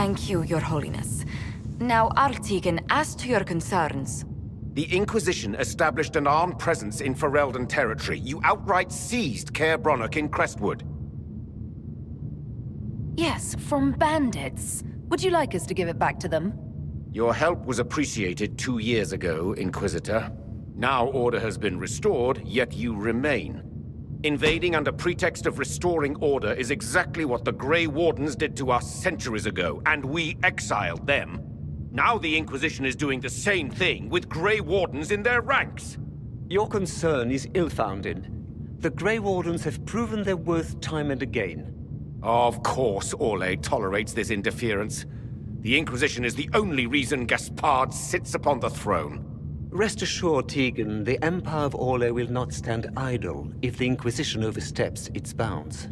Thank you, Your Holiness. Now, Arl Tegan, as to your concerns... The Inquisition established an armed presence in Ferelden territory. You outright seized Caer Bronach in Crestwood. Yes, from bandits. Would you like us to give it back to them? Your help was appreciated 2 years ago, Inquisitor. Now order has been restored, yet you remain. Invading under pretext of restoring order is exactly what the Grey Wardens did to us centuries ago, and we exiled them. Now the Inquisition is doing the same thing with Grey Wardens in their ranks. Your concern is ill-founded. The Grey Wardens have proven their worth time and again. Of course Orlais tolerates this interference. The Inquisition is the only reason Gaspard sits upon the throne. Rest assured, Tegan, the Empire of Orlais will not stand idle if the Inquisition oversteps its bounds.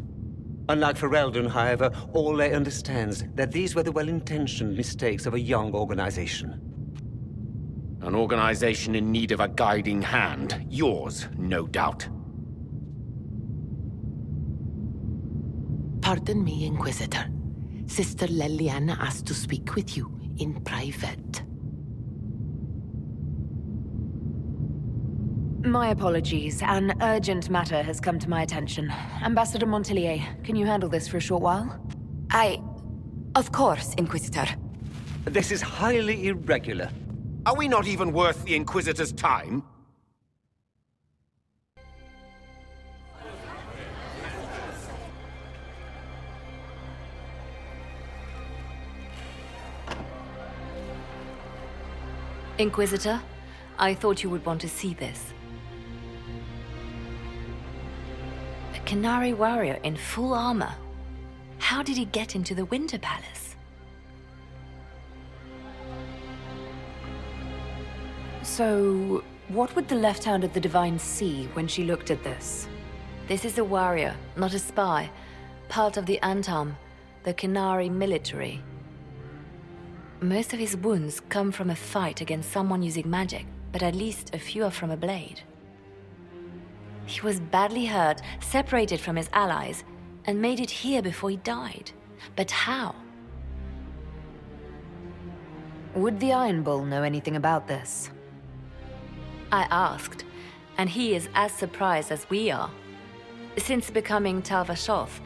Unlike Ferelden, however, Orlais understands that these were the well-intentioned mistakes of a young organization. An organization in need of a guiding hand. Yours, no doubt. Pardon me, Inquisitor. Sister Leliana asked to speak with you in private. My apologies. An urgent matter has come to my attention. Ambassador Montelier, can you handle this for a short while? Of course, Inquisitor. This is highly irregular. Are we not even worth the Inquisitor's time? Inquisitor, I thought you would want to see this. A Canari warrior in full armor. How did he get into the Winter Palace? So, what would the left hand of the Divine see when she looked at this? This is a warrior, not a spy. Part of the Antaam, the Canari military. Most of his wounds come from a fight against someone using magic, but at least a few are from a blade. He was badly hurt, separated from his allies, and made it here before he died. But how? Would the Iron Bull know anything about this? I asked, and he is as surprised as we are. Since becoming Tal Vashoth,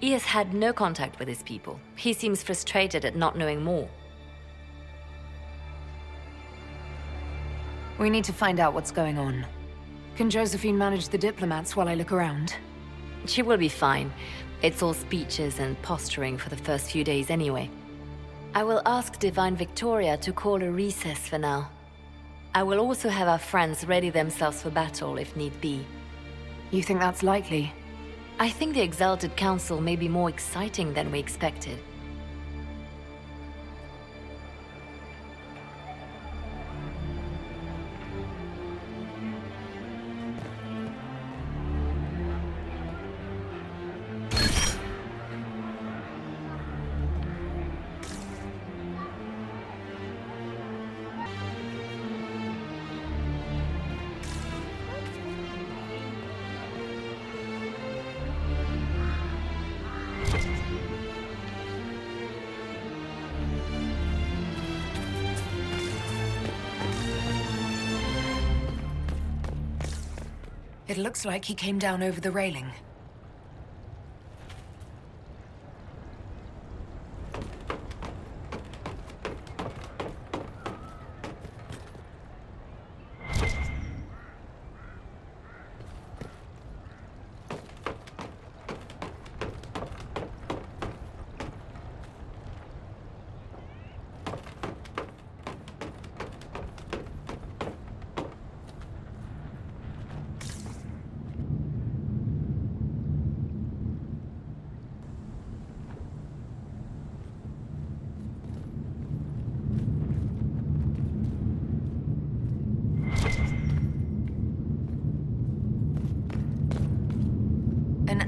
he has had no contact with his people. He seems frustrated at not knowing more. We need to find out what's going on. Can Josephine manage the diplomats while I look around? She will be fine. It's all speeches and posturing for the first few days anyway. I will ask Divine Victoria to call a recess for now. I will also have our friends ready themselves for battle if need be. You think that's likely? I think the Exalted Council may be more exciting than we expected. It looks like he came down over the railing.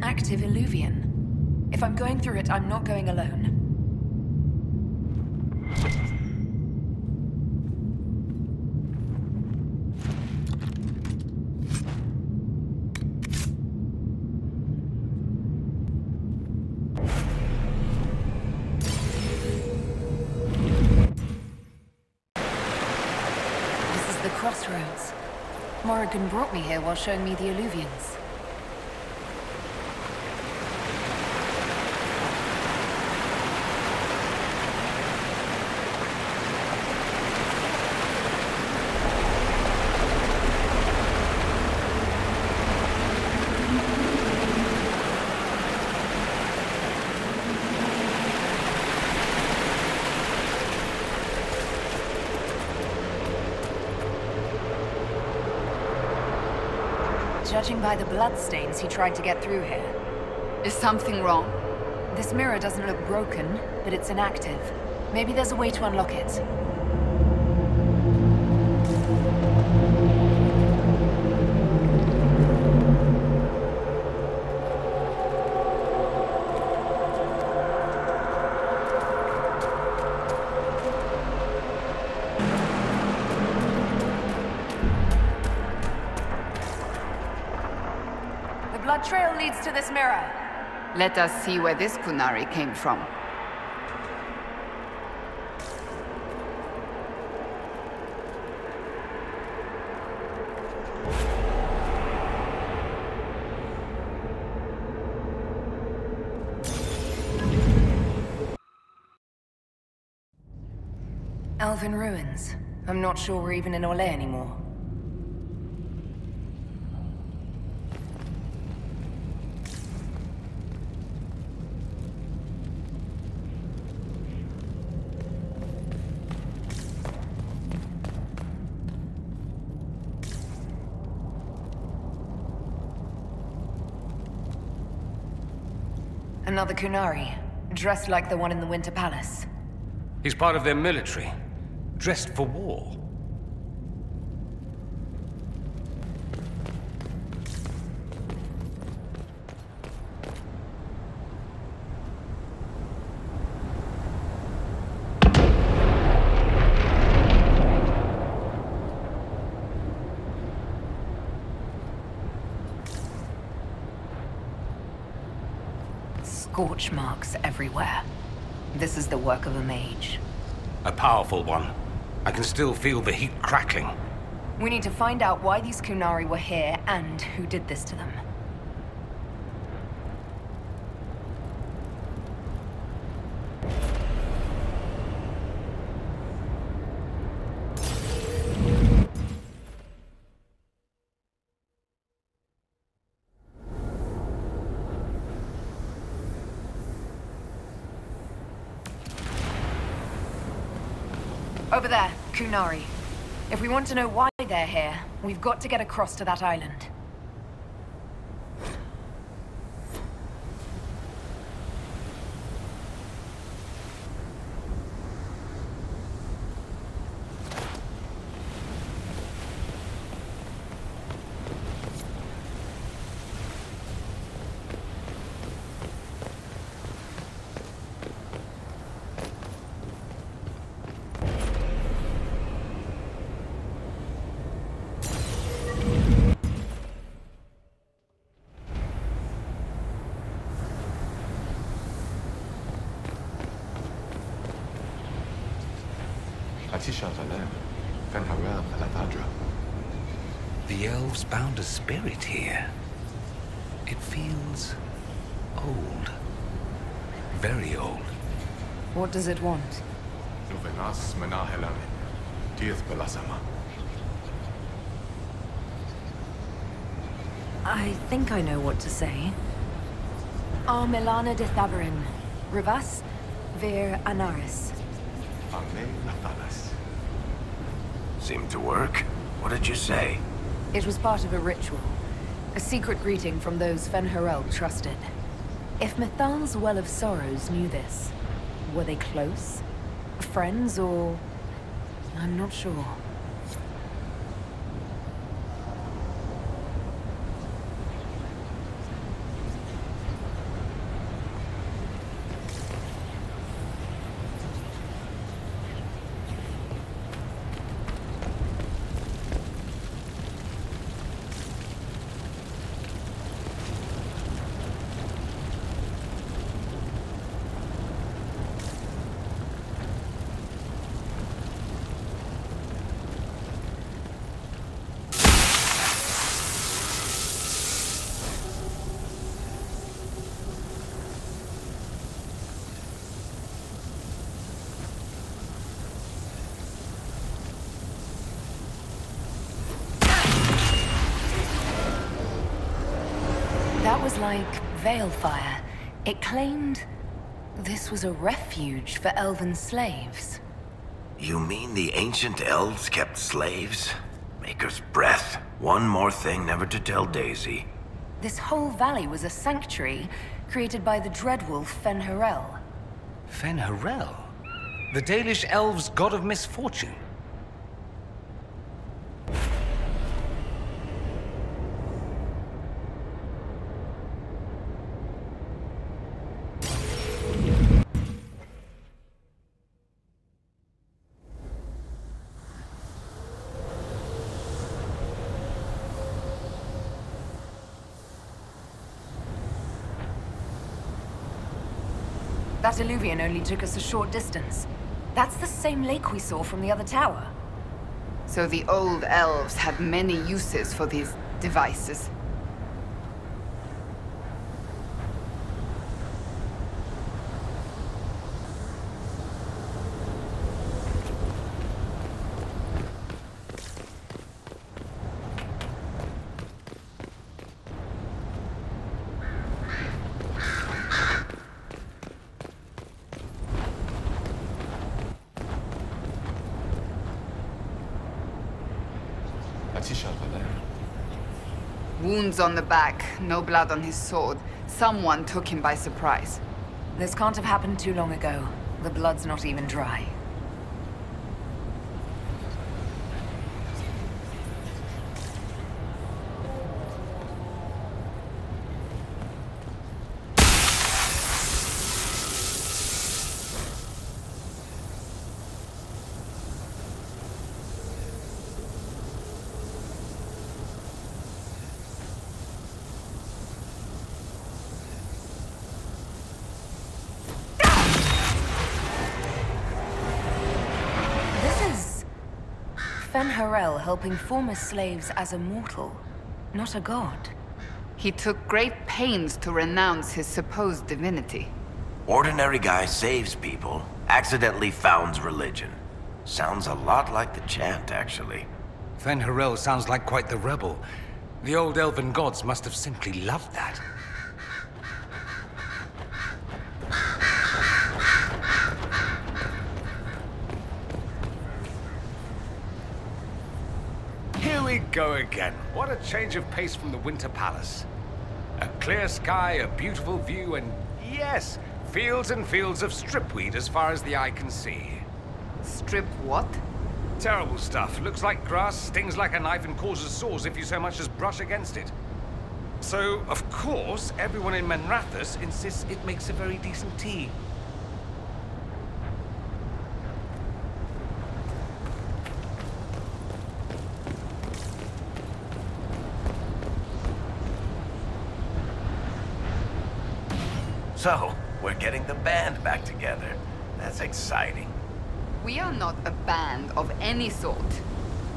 Active Eluvian. If I'm going through it, I'm not going alone. crossroads. Morrigan brought me here while showing me the Eluvians. Judging by the bloodstains he tried to get through here. Is something wrong? This mirror doesn't look broken, but it's inactive. Maybe there's a way to unlock it. Let us see where this Qunari came from. Elven ruins. I'm not sure we're even in Orlais anymore. Another Qunari, dressed like the one in the Winter Palace. He's part of their military, dressed for war. Scorch marks everywhere. This is the work of a mage. A powerful one. I can still feel the heat crackling. We need to find out why these Qunari were here and who did this to them. Over there, Qunari. If we want to know why they're here, we've got to get across to that island. Tishantalem, Fenhuel Alatadra. The elves bound a spirit here. It feels old. Very old. What does it want? Nuvenas menahelam, Death Belasama. I think I know what to say. Armelana de Thabarin, Rivas veranaris. Amelas. Seemed to work. What did you say? It was part of a ritual. A secret greeting from those Fen'Harel trusted. If Methal's Well of Sorrows knew this, were they close? Friends or... I'm not sure. was like Veilfire. It claimed this was a refuge for elven slaves. You mean the ancient elves kept slaves? Maker's breath. One more thing never to tell Daisy. This whole valley was a sanctuary created by the Dreadwolf Fen'Harel. Fen'Harel? The Dalish elves' god of misfortune? That Eluvian only took us a short distance. That's the same lake we saw from the other tower. So the old elves had many uses for these devices. Wounds on the back, no blood on his sword. Someone took him by surprise. This can't have happened too long ago. The blood's not even dry. Fen'Harel helping former slaves as a mortal, not a god. He took great pains to renounce his supposed divinity. Ordinary guy saves people, accidentally founds religion. Sounds a lot like the chant, actually. Fen'Harel sounds like quite the rebel. The old elven gods must have simply loved that. Go again. What a change of pace from the Winter Palace. A clear sky, a beautiful view, and yes, fields and fields of stripweed as far as the eye can see. Strip what? Terrible stuff. Looks like grass, stings like a knife, and causes sores if you so much as brush against it. So, of course, everyone in Menrathus insists it makes a very decent tea. So, we're getting the band back together. That's exciting. We are not a band of any sort.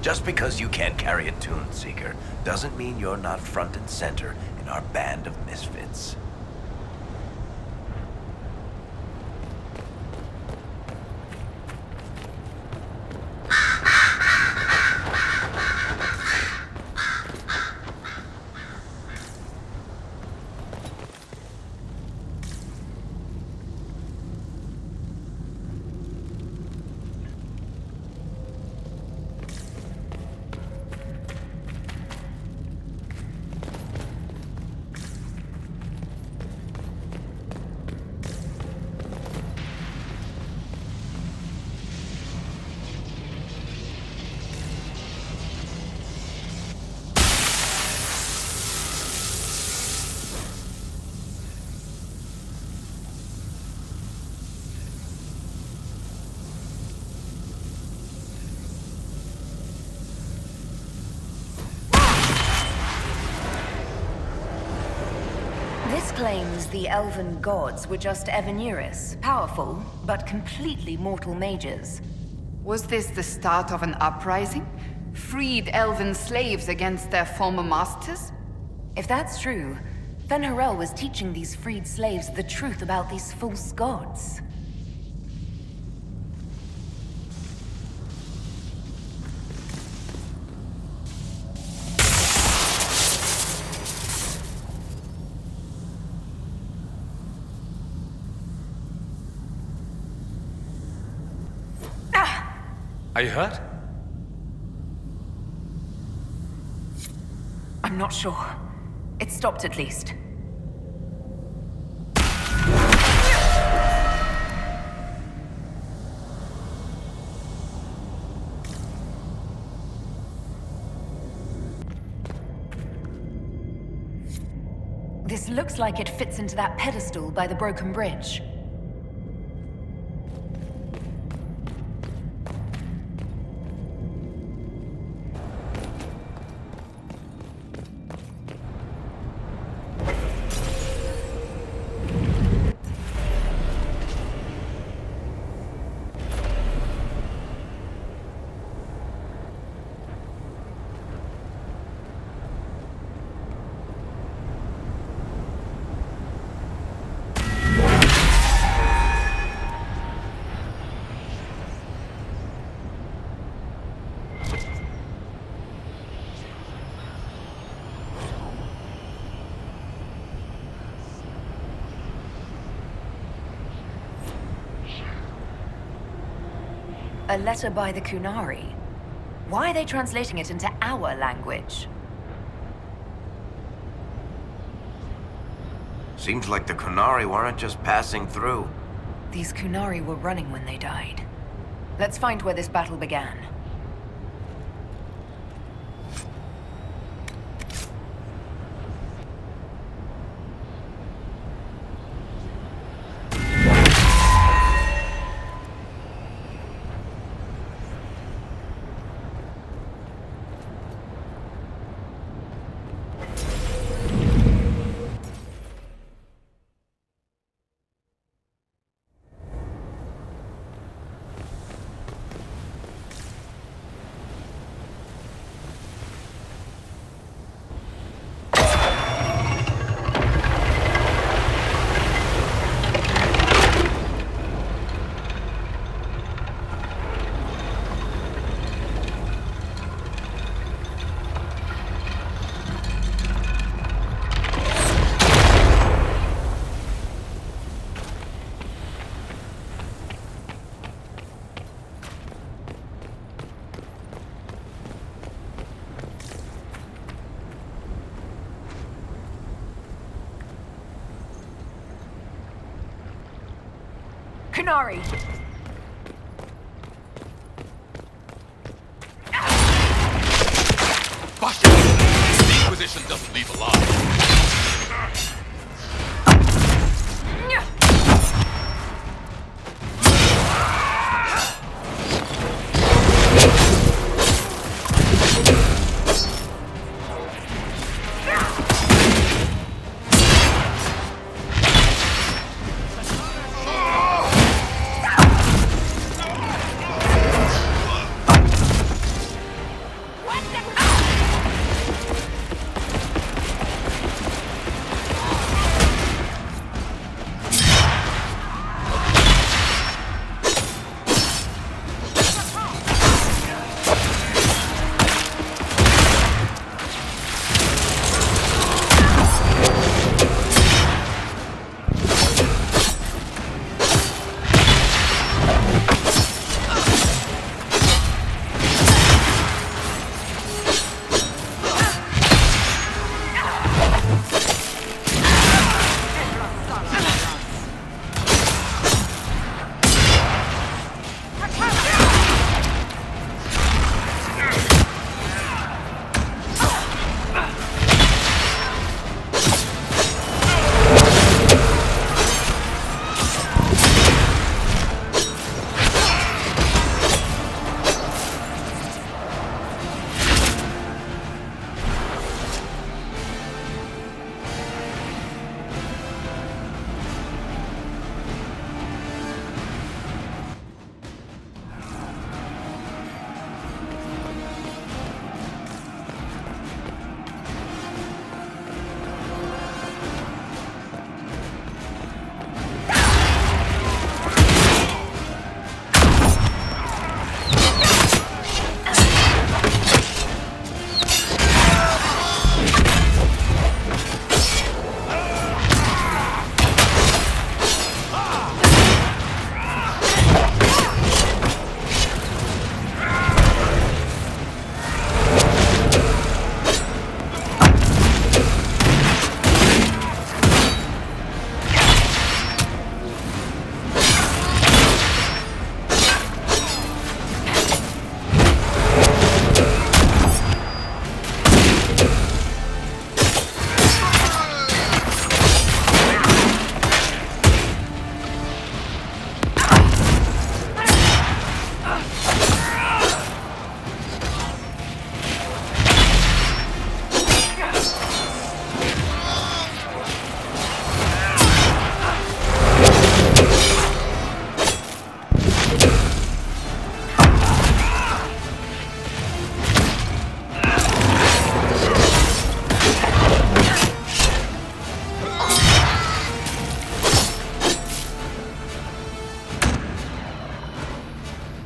Just because you can't carry a tune, Seeker, doesn't mean you're not front and center in our band of misfits. Claims the elven gods were just Evanuris, powerful, but completely mortal mages. Was this the start of an uprising? Freed elven slaves against their former masters? If that's true, Fen'Harel was teaching these freed slaves the truth about these false gods. Are you hurt? I'm not sure. It stopped at least. This looks like it fits into that pedestal by the broken bridge. A letter by the Qunari. Why are they translating it into our language? Seems like the Qunari weren't just passing through. These Qunari were running when they died. Let's find where this battle began. Sorry.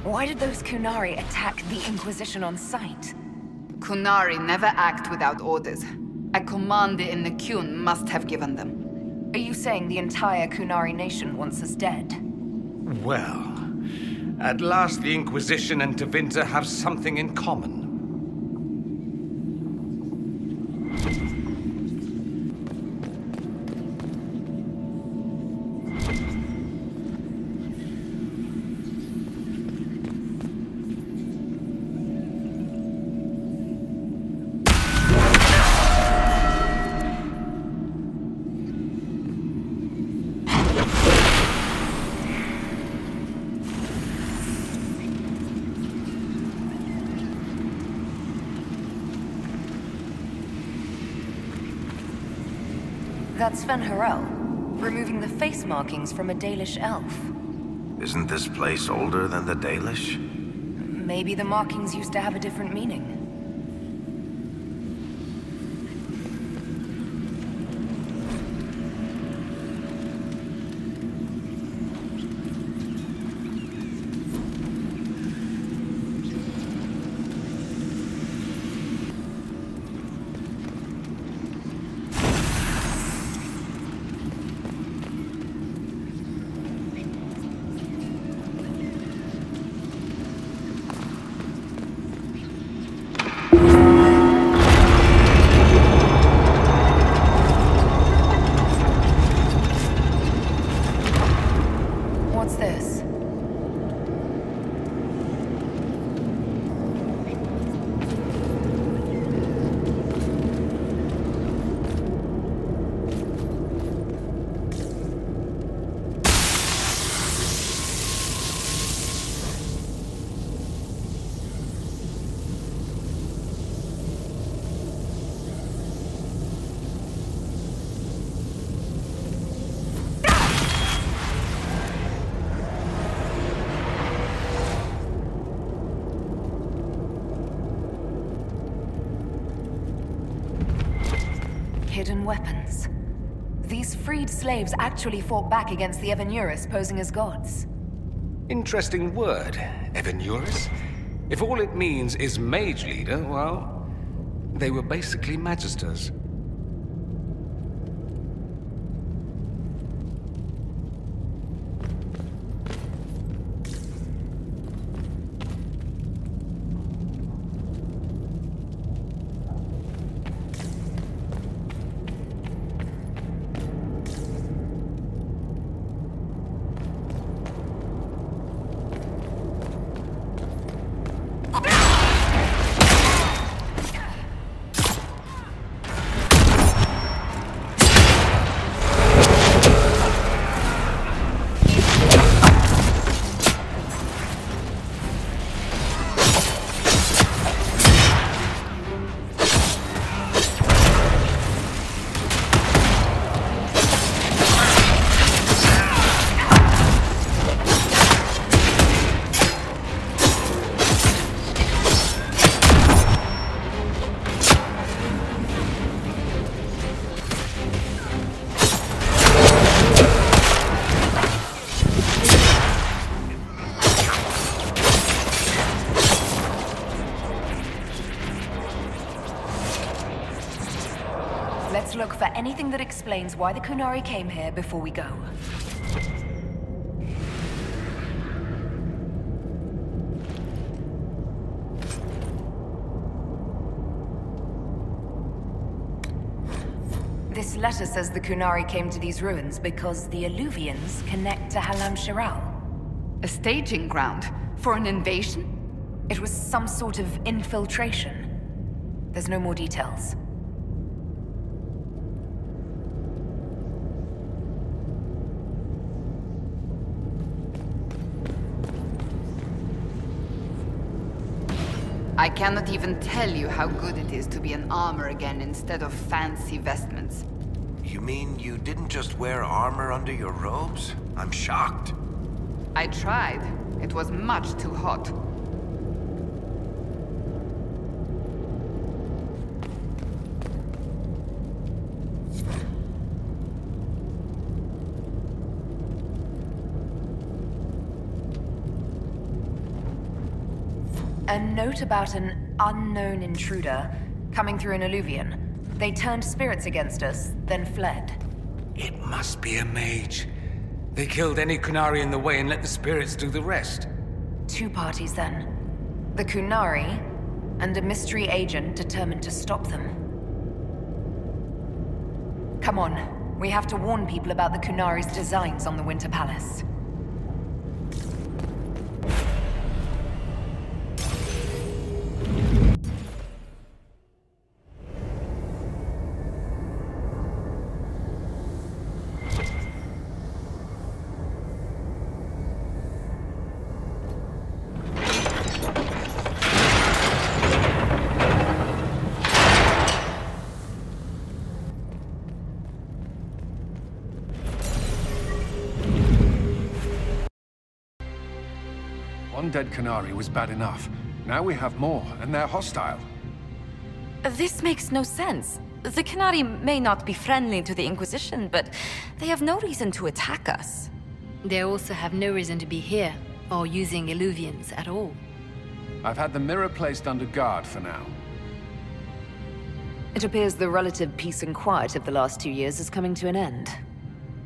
Why did those Qunari attack the Inquisition on sight? Qunari never act without orders. A commander in the Qun must have given them. Are you saying the entire Qunari nation wants us dead? Well... at last the Inquisition and Tevinter have something in common. That's Fen'Harel, removing the face markings from a Dalish elf. Isn't this place older than the Dalish? Maybe the markings used to have a different meaning. Hidden weapons. These freed slaves actually fought back against the Evanuris posing as gods. Interesting word, Evanuris. If all it means is mage leader, well, they were basically magisters. Look for anything that explains why the Qunari came here before we go. This letter says the Qunari came to these ruins because the Eluvians connect to Halam Shiral. A staging ground for an invasion? It was some sort of infiltration. There's no more details. I cannot even tell you how good it is to be in armor again instead of fancy vestments. You mean you didn't just wear armor under your robes? I'm shocked. I tried. It was much too hot. A note about an unknown intruder coming through an Eluvian. They turned spirits against us, then fled. It must be a mage. They killed any Qunari in the way and let the spirits do the rest. Two parties then. The Qunari and a mystery agent determined to stop them. Come on, we have to warn people about the Qunari's designs on the Winter Palace. One dead Canari was bad enough. Now we have more, and they're hostile. This makes no sense. The Canari may not be friendly to the Inquisition, but they have no reason to attack us. They also have no reason to be here, or using Eluvians at all. I've had the mirror placed under guard for now. It appears the relative peace and quiet of the last 2 years is coming to an end.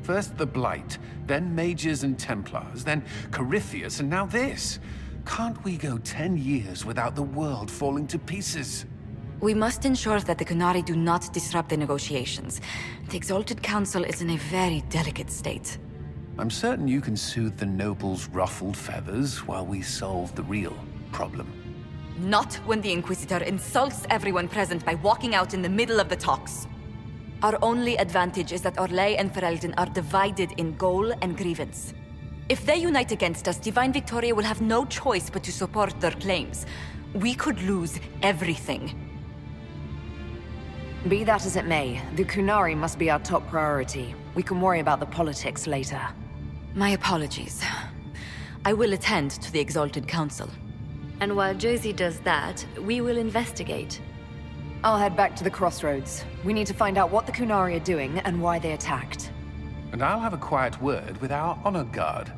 First the Blight, then Mages and Templars, then Corypheus, and now this. Can't we go 10 years without the world falling to pieces? We must ensure that the Qunari do not disrupt the negotiations. The Exalted Council is in a very delicate state. I'm certain you can soothe the nobles' ruffled feathers while we solve the real problem. Not when the Inquisitor insults everyone present by walking out in the middle of the talks. Our only advantage is that Orlais and Ferelden are divided in goal and grievance. If they unite against us, Divine Victoria will have no choice but to support their claims. We could lose everything. Be that as it may, the Qunari must be our top priority. We can worry about the politics later. My apologies. I will attend to the Exalted Council. And while Josie does that, we will investigate. I'll head back to the crossroads. We need to find out what the Qunari are doing and why they attacked. And I'll have a quiet word with our honor guard.